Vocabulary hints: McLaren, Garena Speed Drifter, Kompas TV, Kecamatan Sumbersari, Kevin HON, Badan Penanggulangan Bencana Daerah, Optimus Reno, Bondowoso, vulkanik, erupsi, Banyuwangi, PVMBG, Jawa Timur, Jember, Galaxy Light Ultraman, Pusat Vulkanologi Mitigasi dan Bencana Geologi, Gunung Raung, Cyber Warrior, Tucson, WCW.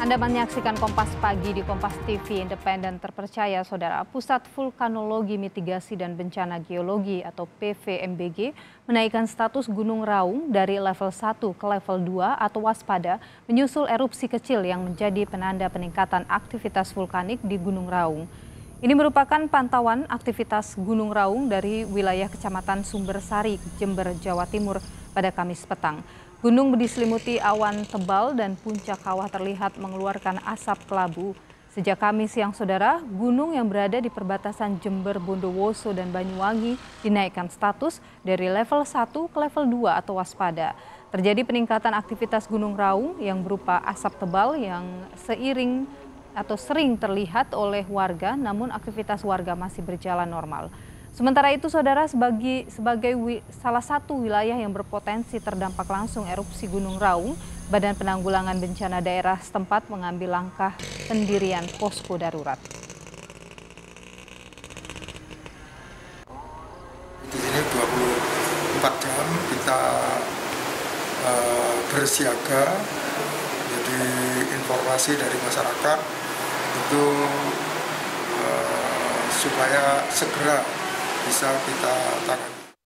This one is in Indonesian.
Anda menyaksikan Kompas Pagi di Kompas TV Independen Terpercaya, Saudara. Pusat Vulkanologi, Mitigasi, dan Bencana Geologi atau PVMBG menaikkan status Gunung Raung dari level 1 ke level 2 atau waspada menyusul erupsi kecil yang menjadi penanda peningkatan aktivitas vulkanik di Gunung Raung. Ini merupakan pantauan aktivitas Gunung Raung dari wilayah Kecamatan Sumbersari, Jember, Jawa Timur pada Kamis petang. Gunung diselimuti awan tebal dan puncak kawah terlihat mengeluarkan asap kelabu. Sejak Kamis siang, Saudara, gunung yang berada di perbatasan Jember, Bondowoso, dan Banyuwangi dinaikkan status dari level 1 ke level 2 atau waspada. Terjadi peningkatan aktivitas Gunung Raung yang berupa asap tebal yang seiring atau sering terlihat oleh warga, namun aktivitas warga masih berjalan normal. Sementara itu, Saudara, sebagai salah satu wilayah yang berpotensi terdampak langsung erupsi Gunung Raung, Badan Penanggulangan Bencana Daerah setempat mengambil langkah pendirian posko darurat. Di sini 24 jam kita bersiaga, jadi informasi dari masyarakat itu supaya segera bisa kita tangani.